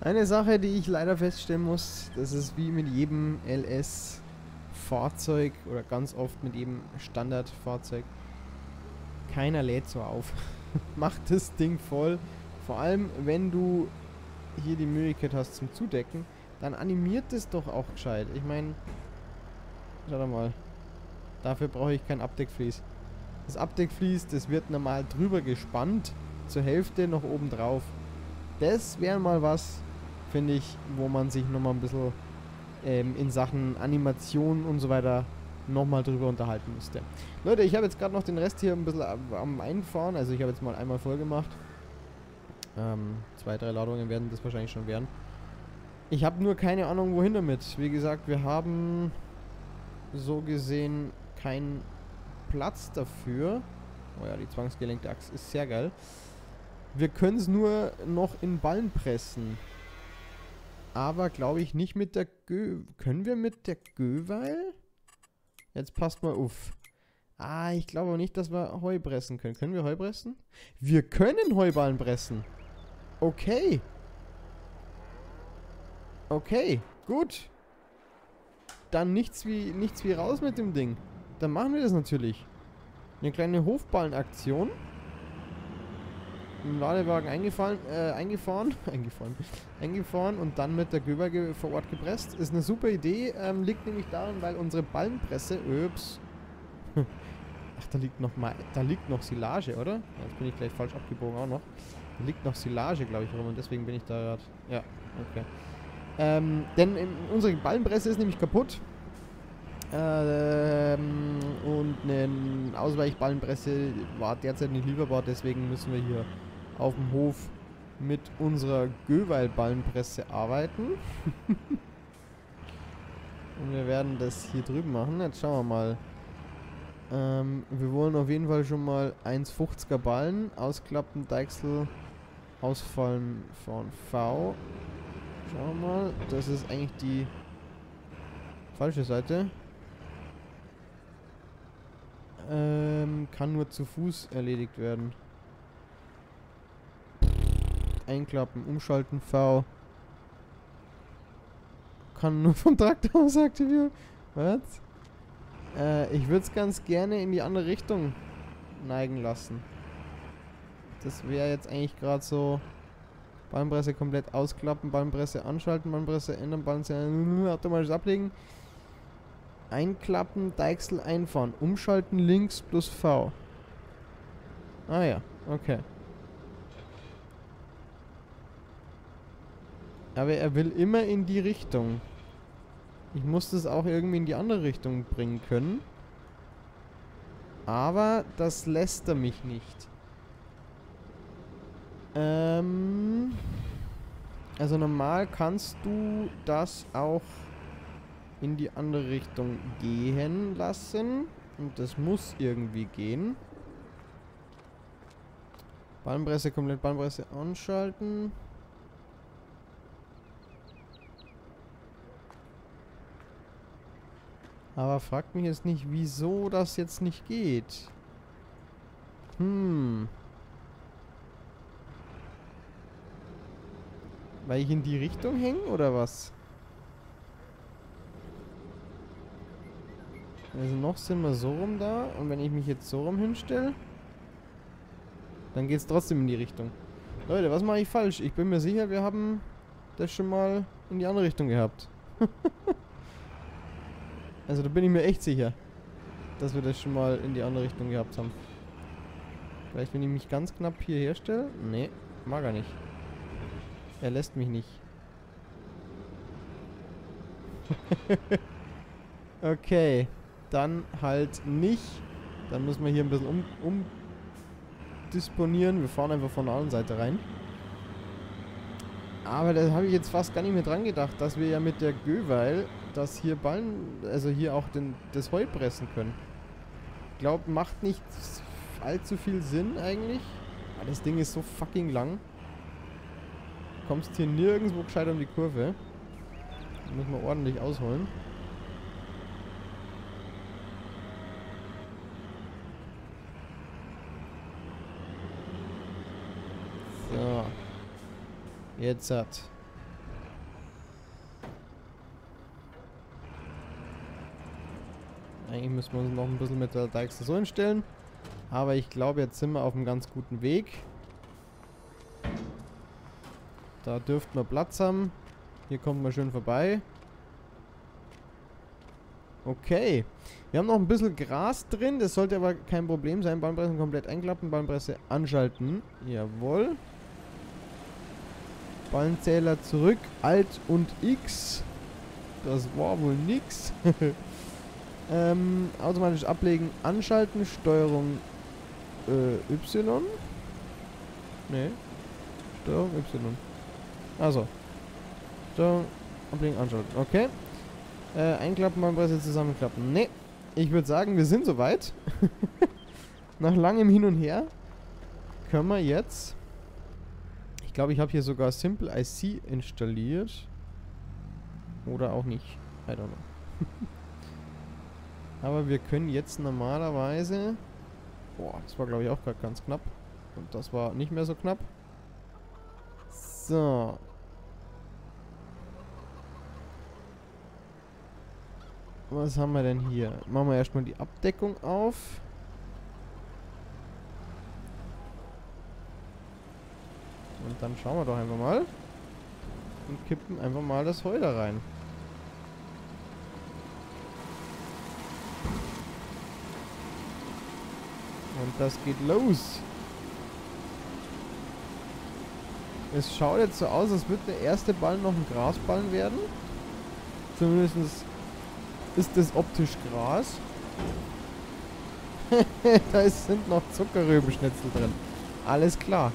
Eine Sache, die ich leider feststellen muss, das ist wie mit jedem LS-Fahrzeug oder ganz oft mit jedem Standardfahrzeug. Keiner lädt so auf. Macht das Ding voll. Vor allem, wenn du hier die Möglichkeit hast zum Zudecken, dann animiert es doch auch gescheit. Ich meine, schau mal. Dafür brauche ich kein Abdeckvlies. Das Abdeckvlies, das wird normal drüber gespannt, zur Hälfte noch oben drauf. Das wäre mal was, finde ich, wo man sich nochmal ein bisschen in Sachen Animation und so weiter nochmal drüber unterhalten müsste. Leute, ich habe jetzt gerade noch den Rest hier ein bisschen am Einfahren, also ich habe jetzt mal einmal voll gemacht. 2, 3 Ladungen werden das wahrscheinlich schon werden. Ich habe nur keine Ahnung, wohin damit. Wie gesagt, wir haben so gesehen keinen Platz dafür. Oh ja, die zwangsgelenkte Axt ist sehr geil. Wir können es nur noch in Ballen pressen. Aber glaube ich nicht mit der Können wir mit der Göweil? Jetzt passt mal auf. Ah, ich glaube aber nicht, dass wir Heu pressen können. Können wir Heu pressen? Wir können Heuballen pressen. Okay. Okay, gut. Dann nichts wie raus mit dem Ding. Dann machen wir das natürlich. Eine kleine Hofballenaktion. Im Ladewagen eingefahren und dann mit der Göweil vor Ort gepresst. Ist eine super Idee, liegt nämlich daran, weil unsere Ballenpresse, ups. Ach, da liegt noch Silage, oder? Jetzt bin ich gleich falsch abgebogen auch noch. Da liegt noch Silage, glaube ich, rum und deswegen bin ich da gerade, ja, okay. Denn unsere Ballenpresse ist nämlich kaputt. Und eine Ausweichballenpresse war derzeit nicht lieferbar, deswegen müssen wir hier auf dem Hof mit unserer Göweil-Ballenpresse arbeiten. Und wir werden das hier drüben machen. Jetzt schauen wir mal. Wir wollen auf jeden Fall schon mal 1,50er Ballen ausklappen, Deichsel, ausfallen von V. Schauen wir mal, das ist eigentlich die falsche Seite. Kann nur zu Fuß erledigt werden. Einklappen, umschalten, V. Kann nur vom Traktor aus aktivieren. Was? Ich würde es ganz gerne in die andere Richtung neigen lassen. Das wäre jetzt eigentlich gerade so. Ballenpresse komplett ausklappen, Ballenpresse anschalten, Ballenpresse ändern, Ballenpresse automatisch ablegen. Einklappen, Deichsel einfahren, umschalten links plus V. Ah ja, okay. Aber er will immer in die Richtung. Ich muss das auch irgendwie in die andere Richtung bringen können. Aber das lässt er mich nicht. Also normal kannst du das auch in die andere Richtung gehen lassen. Und das muss irgendwie gehen. Ballenpresse, komplett Ballenpresse anschalten. Aber fragt mich jetzt nicht, wieso das jetzt nicht geht. Weil ich in die Richtung hänge, oder was? Also noch sind wir so rum da. Und wenn ich mich jetzt so rum hinstelle, dann geht es trotzdem in die Richtung. Leute, was mache ich falsch? Ich bin mir sicher, wir haben das schon mal in die andere Richtung gehabt. Also da bin ich mir echt sicher, dass wir das schon mal in die andere Richtung gehabt haben. Vielleicht, wenn ich mich ganz knapp hierher stelle? Nee, mag er nicht. Er lässt mich nicht. Okay, dann halt nicht. Dann müssen wir hier ein bisschen umdisponieren. Wir fahren einfach von der anderen Seite rein. Aber da habe ich jetzt fast gar nicht mehr dran gedacht, dass wir ja mit der Göweil das hier ballen, also hier auch das Heu pressen können. Ich glaube, macht nicht allzu viel Sinn eigentlich. Aber das Ding ist so fucking lang. Kommst hier nirgendwo gescheit um die Kurve. Muss man ordentlich ausholen. So. Jetzt hat. Eigentlich müssen wir uns noch ein bisschen mit der Deichsel so hinstellen. Aber ich glaube, jetzt sind wir auf einem ganz guten Weg. Da dürften wir Platz haben. Hier kommen wir schön vorbei. Okay. Wir haben noch ein bisschen Gras drin. Das sollte aber kein Problem sein. Ballenpresse komplett einklappen. Ballenpresse anschalten. Jawohl. Ballenzähler zurück. Alt und X. Das war wohl nix. Automatisch ablegen. Anschalten. Steuerung Y. Ne. Steuerung Y. Also. Steuerung ablegen. Anschalten. Okay. Einklappen, Ballenpresse zusammenklappen. Ne. Ich würde sagen, wir sind soweit. Nach langem Hin und Her können wir jetzt... Ich glaube, ich habe hier sogar Simple IC installiert. Oder auch nicht. I don't know. Aber wir können jetzt normalerweise... Boah, das war glaube ich auch gerade ganz knapp. Und das war nicht mehr so knapp. So. Was haben wir denn hier? Machen wir erstmal die Abdeckung auf. Und dann schauen wir doch einfach mal. Und kippen einfach mal das Heu da rein. Und das geht los. Es schaut jetzt so aus, als würde der erste Ball noch ein Grasballen werden. Zumindest ist das optisch Gras. Da sind noch Zuckerrübenschnitzel drin. Alles klar.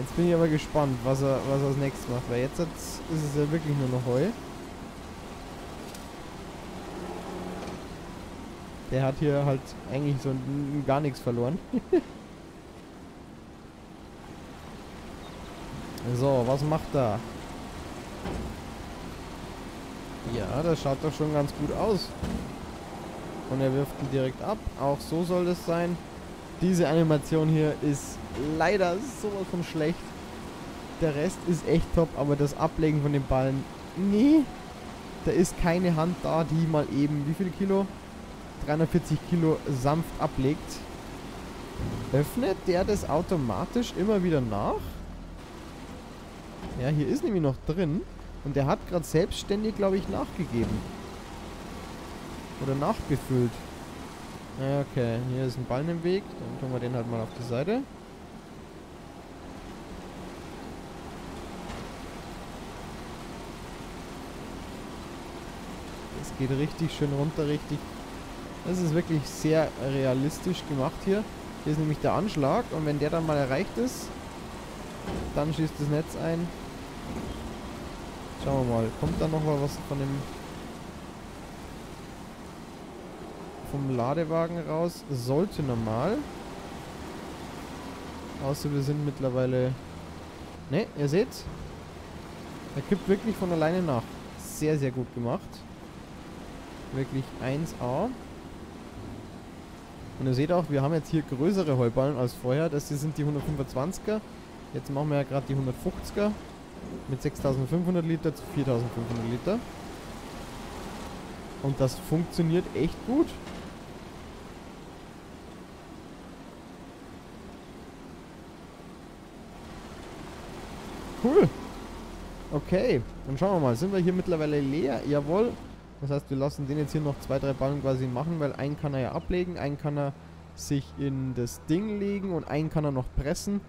Jetzt bin ich aber gespannt, was er als nächstes macht. Weil jetzt ist es ja wirklich nur noch Heu. Der hat hier halt eigentlich so gar nichts verloren. So, was macht er? Ja, das schaut doch schon ganz gut aus. Und er wirft ihn direkt ab. Auch so soll das sein. Diese Animation hier ist leider sowas von schlecht. Der Rest ist echt top, aber das Ablegen von den Ballen, nee. Da ist keine Hand da, die mal eben, wie viel Kilo? 340 Kilo sanft ablegt. Öffnet der das automatisch immer wieder nach? Ja, hier ist nämlich noch drin. Und der hat gerade selbstständig, glaube ich, nachgegeben. Oder nachgefüllt. Okay, hier ist ein Ballen im Weg. Dann tun wir den halt mal auf die Seite. Das geht richtig schön runter, richtig. Das ist wirklich sehr realistisch gemacht hier. Hier ist nämlich der Anschlag und wenn der dann mal erreicht ist, dann schießt das Netz ein. Schauen wir mal, kommt da noch mal was von dem... vom Ladewagen raus? Sollte normal. Außer wir sind mittlerweile... Ne, ihr seht, er kippt wirklich von alleine nach. Sehr, sehr gut gemacht. Wirklich 1A. Und ihr seht auch, wir haben jetzt hier größere Heuballen als vorher. Das hier sind die 125er. Jetzt machen wir ja gerade die 150er. Mit 6.500 Liter zu 4.500 Liter. Und das funktioniert echt gut. Cool. Okay, dann schauen wir mal. Sind wir hier mittlerweile leer? Jawohl. Das heißt, wir lassen den jetzt hier noch 2, 3 Ballen quasi machen, weil einen kann er ja ablegen, einen kann er sich in das Ding legen und einen kann er noch pressen.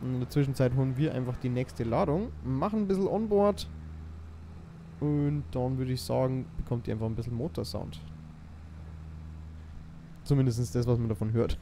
Und in der Zwischenzeit holen wir einfach die nächste Ladung, machen ein bisschen Onboard. Und dann würde ich sagen, bekommt ihr einfach ein bisschen Motorsound. Zumindest das, was man davon hört.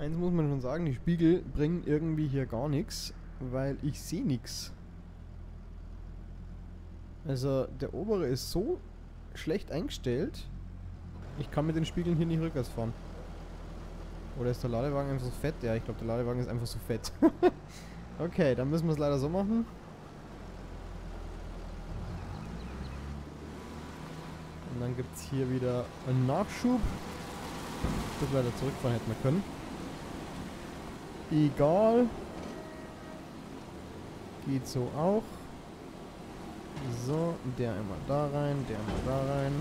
Eins muss man schon sagen, die Spiegel bringen irgendwie hier gar nichts, weil ich sehe nichts. Also der obere ist so schlecht eingestellt, ich kann mit den Spiegeln hier nicht rückwärts fahren. Oder ist der Ladewagen einfach so fett? Ja, ich glaube der Ladewagen ist einfach so fett. Okay, dann müssen wir es leider so machen. Und dann gibt es hier wieder einen Nachschub. Ich würde leider zurückfahren, hätten wir können. Egal. Geht so auch. So, der einmal da rein, der einmal da rein.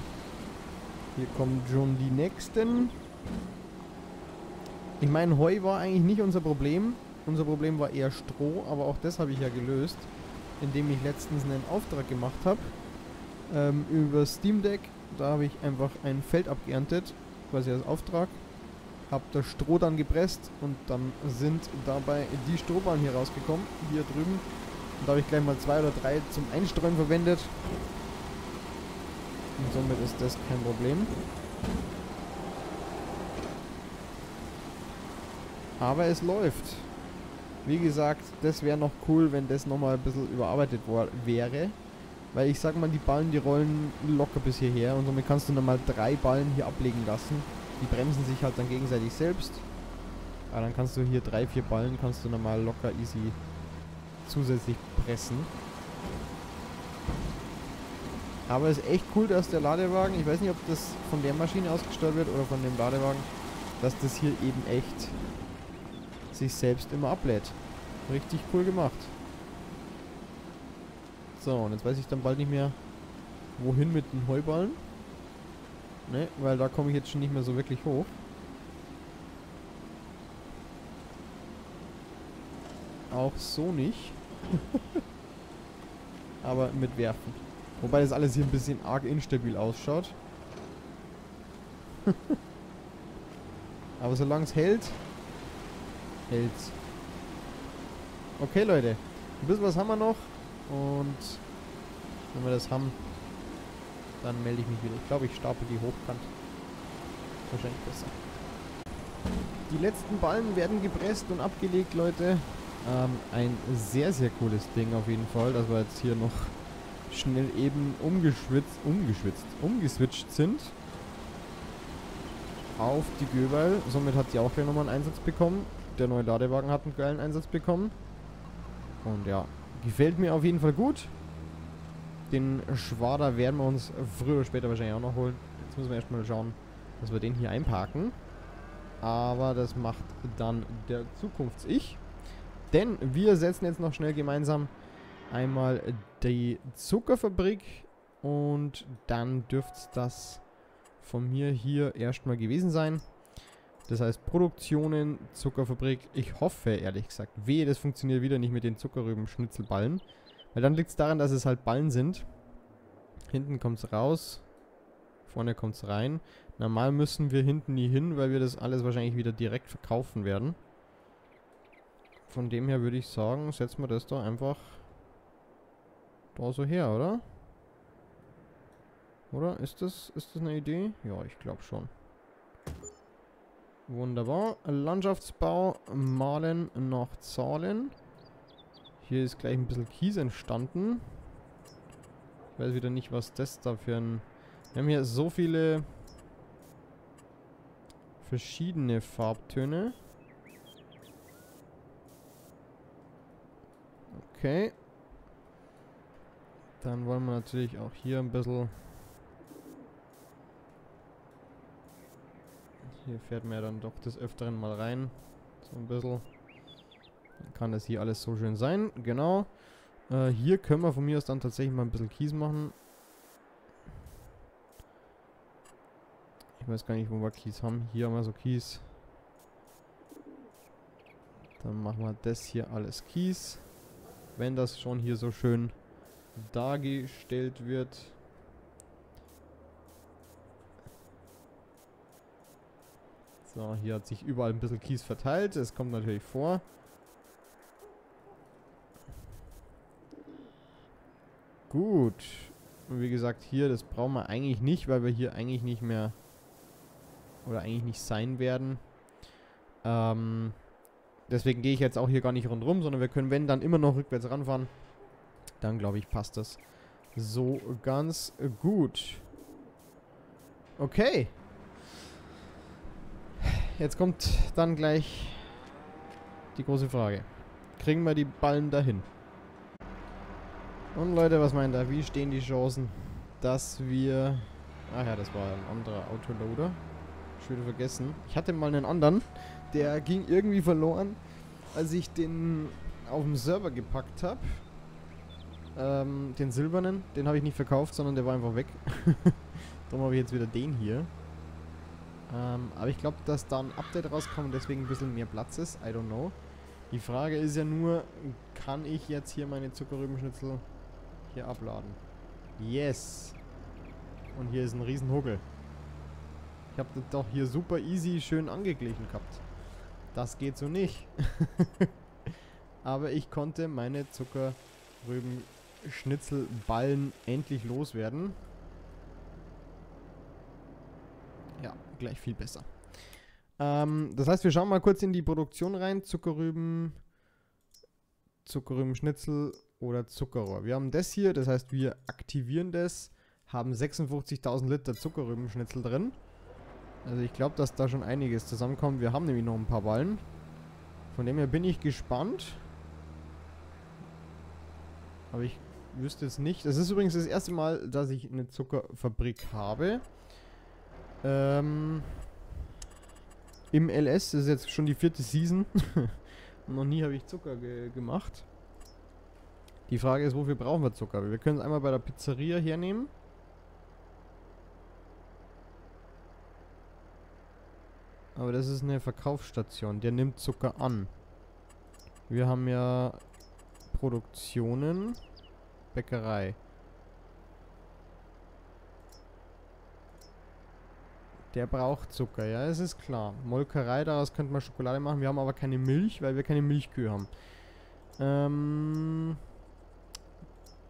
Hier kommen schon die nächsten. Ich meine, Heu war eigentlich nicht unser Problem. Unser Problem war eher Stroh, aber auch das habe ich ja gelöst, indem ich letztens einen Auftrag gemacht habe. Über Steam Deck, da habe ich einfach ein Feld abgeerntet, quasi als Auftrag. Habe das Stroh dann gepresst und dann sind dabei die Strohballen hier rausgekommen, hier drüben. Und da habe ich gleich mal 2 oder 3 zum Einstreuen verwendet. Und somit ist das kein Problem. Aber es läuft. Wie gesagt, das wäre noch cool, wenn das nochmal ein bisschen überarbeitet wäre. Weil ich sag mal, die Ballen, die rollen locker bis hierher und somit kannst du nochmal 3 Ballen hier ablegen lassen. Die bremsen sich halt dann gegenseitig selbst. Aber dann kannst du hier 3, 4 Ballen, kannst du nochmal locker easy zusätzlich pressen. Aber es ist echt cool, dass der Ladewagen, ich weiß nicht, ob das von der Maschine ausgesteuert wird oder von dem Ladewagen, dass das hier eben echt sich selbst immer ablädt. Richtig cool gemacht. So, und jetzt weiß ich dann bald nicht mehr, wohin mit den Heuballen. Ne, weil da komme ich jetzt schon nicht mehr so wirklich hoch. Auch so nicht. Aber mit Werfen. Wobei das alles hier ein bisschen arg instabil ausschaut. Aber solange es hält, hält's. Okay, Leute. Ein bisschen was haben wir noch. Und wenn wir das haben, dann melde ich mich wieder. Ich glaube, ich stapel die hochkant. Wahrscheinlich besser. Die letzten Ballen werden gepresst und abgelegt, Leute. Ein sehr, sehr cooles Ding auf jeden Fall, dass wir jetzt hier noch schnell eben umgeswitcht sind. Auf die Göweil. Somit hat sie auch gleich nochmal einen Einsatz bekommen. Der neue Ladewagen hat einen geilen Einsatz bekommen. Und ja, gefällt mir auf jeden Fall gut. Den Schwader werden wir uns früher oder später wahrscheinlich auch noch holen. Jetzt müssen wir erstmal schauen, dass wir den hier einparken. Aber das macht dann der Zukunfts-Ich. Denn wir setzen jetzt noch schnell gemeinsam einmal die Zuckerfabrik. Und dann dürfte es das von mir hier erstmal gewesen sein. Das heißt Produktionen, Zuckerfabrik. Ich hoffe, ehrlich gesagt, wehe, das funktioniert wieder nicht mit den Zuckerrüben-Schnitzelballen. Weil dann liegt es daran, dass es halt Ballen sind. Hinten kommt es raus. Vorne kommt es rein. Normal müssen wir hinten nie hin, weil wir das alles wahrscheinlich wieder direkt verkaufen werden. Von dem her würde ich sagen, setzen wir das da einfach da so her, oder? Oder? Ist das eine Idee? Ja, ich glaube schon. Wunderbar. Landschaftsbau, malen nach Zahlen. Hier ist gleich ein bisschen Kies entstanden. Ich weiß wieder nicht, was das da für ein... Wir haben hier so viele verschiedene Farbtöne. Okay. Dann wollen wir natürlich auch hier ein bisschen... Hier fährt man ja dann doch des Öfteren mal rein. So ein bisschen. Dann kann das hier alles so schön sein. Genau. Hier können wir von mir aus dann tatsächlich mal ein bisschen Kies machen. Ich weiß gar nicht, wo wir Kies haben. Hier haben wir so Kies. Dann machen wir das hier alles Kies. Wenn das schon hier so schön dargestellt wird. So, hier hat sich überall ein bisschen Kies verteilt. Es kommt natürlich vor. Gut. Und wie gesagt, hier, das brauchen wir eigentlich nicht, weil wir hier eigentlich nicht mehr oder eigentlich nicht sein werden. Deswegen gehe ich jetzt auch hier gar nicht rundherum, sondern wir können, wenn, dann immer noch rückwärts ranfahren. Dann, glaube ich, passt das so ganz gut. Okay. Jetzt kommt dann gleich die große Frage. Kriegen wir die Ballen dahin? Und Leute, was meint ihr? Wie stehen die Chancen, dass wir... Ach ja, das war ein anderer Autoloader. Schon wieder vergessen. Ich hatte mal einen anderen. Der ging irgendwie verloren, als ich den auf dem Server gepackt habe. Den silbernen. Den habe ich nicht verkauft, sondern der war einfach weg. Darum habe ich jetzt wieder den hier. Aber ich glaube, dass da ein Update rauskommt und deswegen ein bisschen mehr Platz ist. I don't know. Die Frage ist ja nur, kann ich jetzt hier meine Zuckerrübenschnitzel hier abladen? Yes! Und hier ist ein riesen Huckel. Ich habe das doch hier super easy schön angeglichen gehabt. Das geht so nicht. Aber ich konnte meine Zuckerrübenschnitzelballen endlich loswerden. Ja, gleich viel besser. Das heißt, wir schauen mal kurz in die Produktion rein. Zuckerrüben, Zuckerrübenschnitzel oder Zuckerrohr. Wir haben das hier, das heißt, wir aktivieren das. Haben 56.000 Liter Zuckerrübenschnitzel drin. Also ich glaube, dass da schon einiges zusammenkommt. Wir haben nämlich noch ein paar Ballen. Von dem her bin ich gespannt. Aber ich wüsste jetzt nicht. Das ist übrigens das erste Mal, dass ich eine Zuckerfabrik habe. Im LS, das ist jetzt schon die 4. Season. Noch nie habe ich Zucker gemacht. Die Frage ist, wofür brauchen wir Zucker? Wir können es einmal bei der Pizzeria hernehmen. Aber das ist eine Verkaufsstation, der nimmt Zucker an. Wir haben ja Produktionen, Bäckerei. Der braucht Zucker, ja, es ist klar. Molkerei, daraus könnte man Schokolade machen. Wir haben aber keine Milch, weil wir keine Milchkühe haben.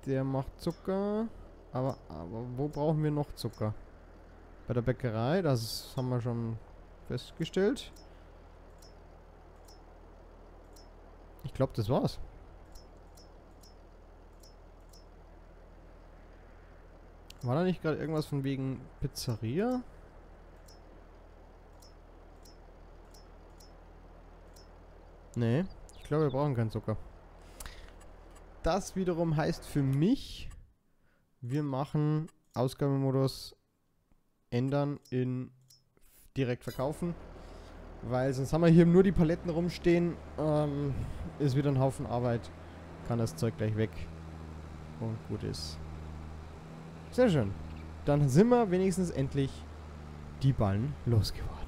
Der macht Zucker, aber wo brauchen wir noch Zucker? Bei der Bäckerei, das haben wir schon festgestellt. Ich glaube, das war's. War da nicht gerade irgendwas von wegen Pizzeria? Nee, ich glaube, wir brauchen keinen Zucker. Das wiederum heißt für mich, wir machen Ausgabemodus ändern in direkt verkaufen, weil sonst haben wir hier nur die Paletten rumstehen, ist wieder ein Haufen Arbeit, kann das Zeug gleich weg und gut ist. Sehr schön, dann sind wir wenigstens endlich die Ballen losgeworden.